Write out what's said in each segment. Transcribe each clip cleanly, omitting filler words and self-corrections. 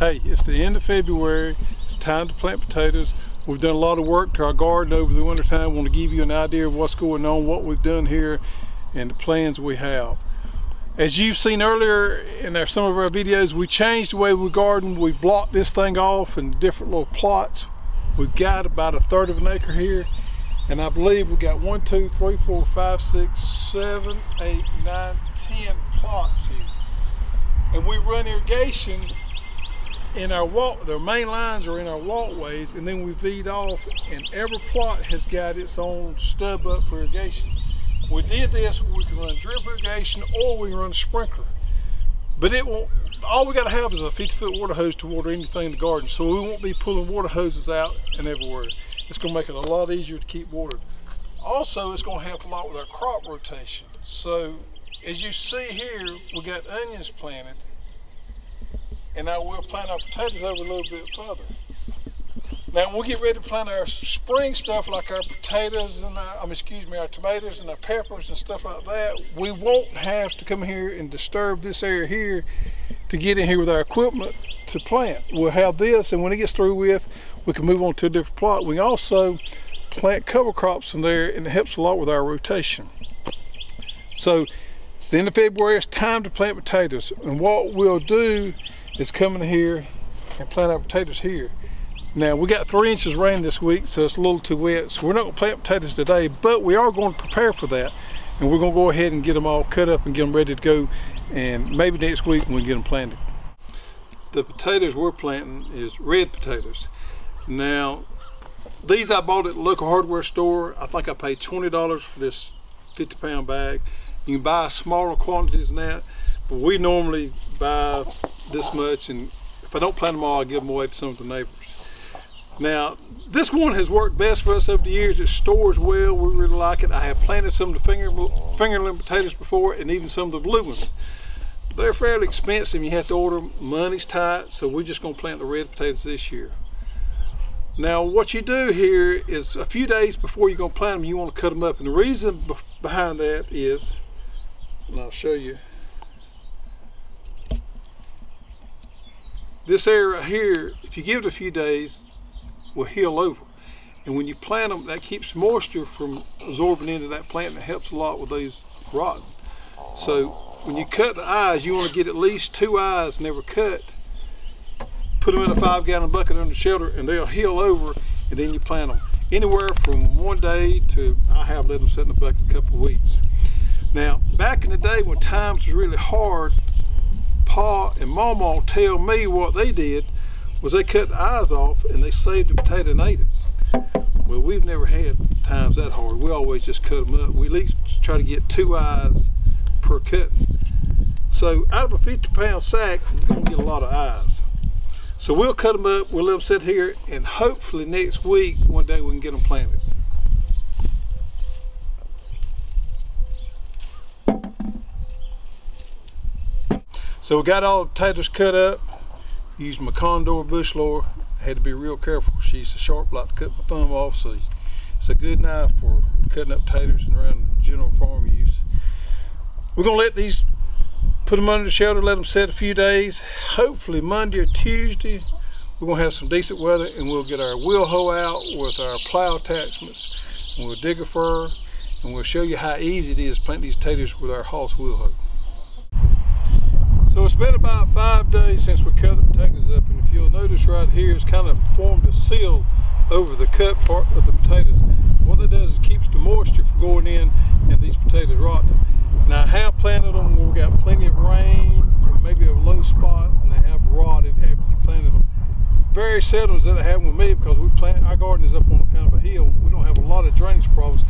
Hey, it's the end of February, it's time to plant potatoes. We've done a lot of work to our garden over the winter time. I want to give you an idea of what's going on, what we've done here, and the plans we have. As you've seen earlier in some of our videos, we changed the way we garden. We blocked this thing off in different little plots. We've got about 1/3 of an acre here, and I believe we got 1, 2, 3, 4, 5, 6, 7, 8, 9, 10 plots here. And we run irrigation in our walk, their main lines are in our walkways, and then we feed off, and every plot has got its own stub up for irrigation. We did this, we can run drip irrigation or we can run a sprinkler. But it won't, all we gotta have is a 50-foot water hose to water anything in the garden, so we won't be pulling water hoses out and everywhere. It's gonna make it a lot easier to keep watered. Also, it's gonna help a lot with our crop rotation. So, as you see here, we got onions planted, and now we'll plant our potatoes over a little bit further. Now when we get ready to plant our spring stuff like our potatoes and our tomatoes and our peppers and stuff like that, we won't have to come here and disturb this area here to get in here with our equipment to plant. We'll have this, and when it gets through with, we can move on to a different plot. We can also plant cover crops in there, and it helps a lot with our rotation. So it's the end of February, it's time to plant potatoes. And what we'll do is come in here and plant our potatoes here. Now we got 3 inches rain this week, so it's a little too wet, so we're not gonna plant potatoes today, but we are going to prepare for that, and we're gonna go ahead and get them all cut up and get them ready to go, and maybe next week when we get them planted. The potatoes we're planting is red potatoes. Now these I bought at the local hardware store. I think I paid $20 for this 50-pound bag. You can buy smaller quantities than that, but we normally buy this much, and if I don't plant them all, I give them away to some of the neighbors. Now, this one has worked best for us over the years. It stores well, we really like it. I have planted some of the fingerling potatoes before, and even some of the blue ones. They're fairly expensive, you have to order them, money's tight, so we're just gonna plant the red potatoes this year. Now, what you do here is a few days before you're gonna plant them, you wanna cut them up. And the reason behind that is, and I'll show you, this area here, if you give it a few days, will heal over, and when you plant them, that keeps moisture from absorbing into that plant, and it helps a lot with those rotting. So when you cut the eyes, you want to get at least 2 eyes in every cut, put them in a 5-gallon bucket under shelter, and they'll heal over, and then you plant them anywhere from 1 day to, I have let them sit in the bucket a couple of weeks. Now back in the day when times was really hard, Pa and Mama tell me what they did was they cut the eyes off and they saved the potato and ate it. Well, we've never had times that hard. We always just cut them up. We at least try to get 2 eyes per cut. So out of a 50-pound sack, we're gonna get a lot of eyes. So we'll cut them up, we'll let them sit here, and hopefully next week, one day we can get them planted. So we got all the potatoes cut up. Used my Condor Bushlore. I had to be real careful. She used a sharp block to cut my thumb off, so it's a good knife for cutting up potatoes and around general farm use. We're gonna let these, put them under the shelter, let them set a few days. Hopefully Monday or Tuesday, we're gonna have some decent weather, and we'll get our wheel hoe out with our plow attachments, and we'll dig a furrow, and we'll show you how easy it is to plant these potatoes with our Hoss wheel hoe. So it's been about 5 days since we cut the potatoes up, and if you'll notice right here, it's kind of formed a seal over the cut part of the potatoes. What that does is keeps the moisture from going in and these potatoes rotting. Now I have planted them where we got plenty of rain, or maybe a low spot, and they have rotted after you planted them. Very seldom does that happen with me, because we plant, our garden is up on kind of a hill. We don't have a lot of drainage problems.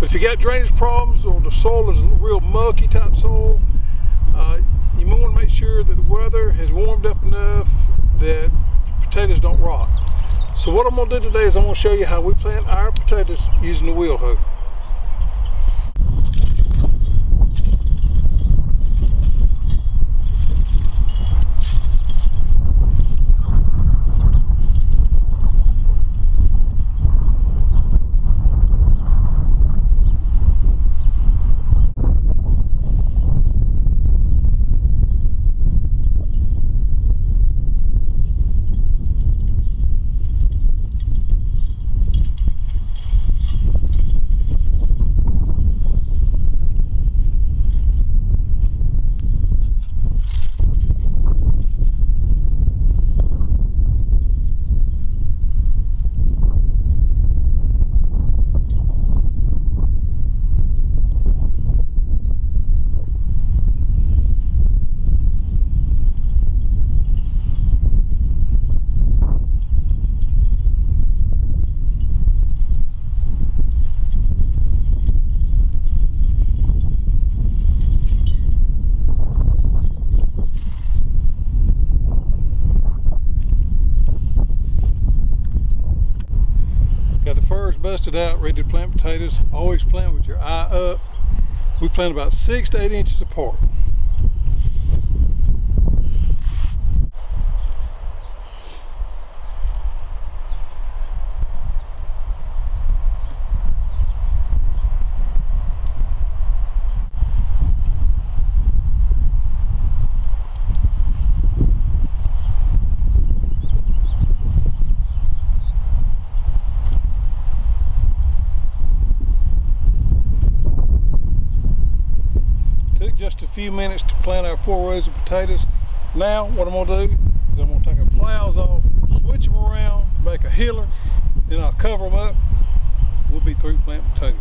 But if you got drainage problems, or the soil is a real mucky type soil, you want to make sure that the weather has warmed up enough that potatoes don't rot. So what I'm going to do today is I'm going to show you how we plant our potatoes using the wheel hoe. spurs busted out, ready to plant potatoes, always plant with your eye up. We plant about 6 to 8 inches apart. Just a few minutes to plant our 4 rows of potatoes. Now what I'm gonna do is I'm gonna take our plows off, switch them around, make a hiller, then I'll cover them up. We'll be through planting potatoes.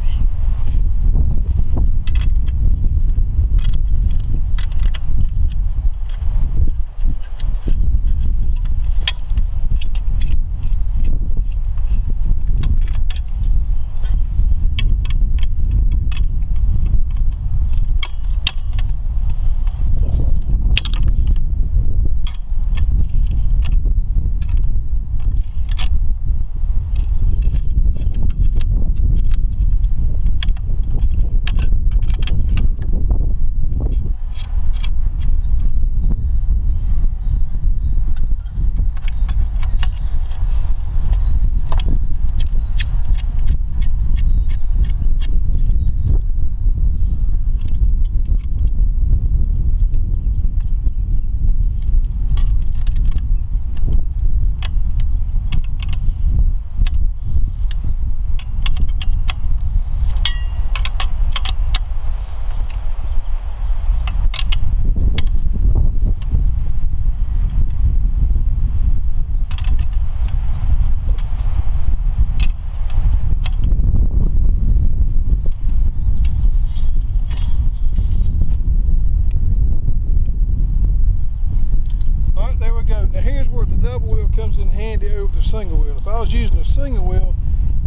Single wheel. If I was using a single wheel,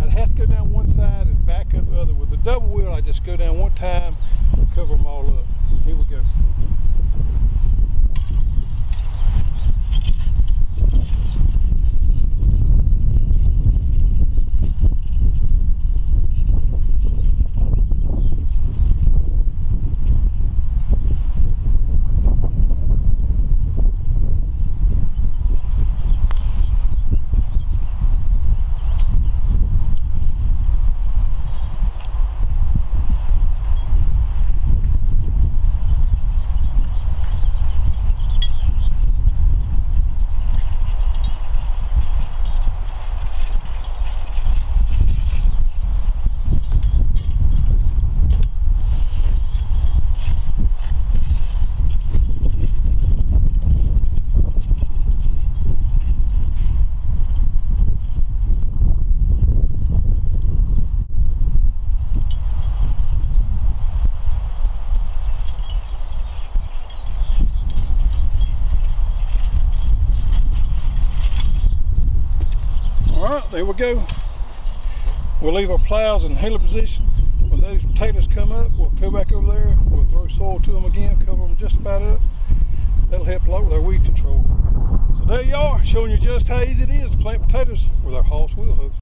I'd have to go down one side and back up the other. With the double wheel, I just go down one time and cover them all up. Here we go. There we go. We'll leave our plows in healer position. When those potatoes come up, we'll go back over there, we'll throw soil to them again, cover them just about up. That'll help lower their weed control. So there you are, showing you just how easy it is to plant potatoes with our Hoss wheel hook.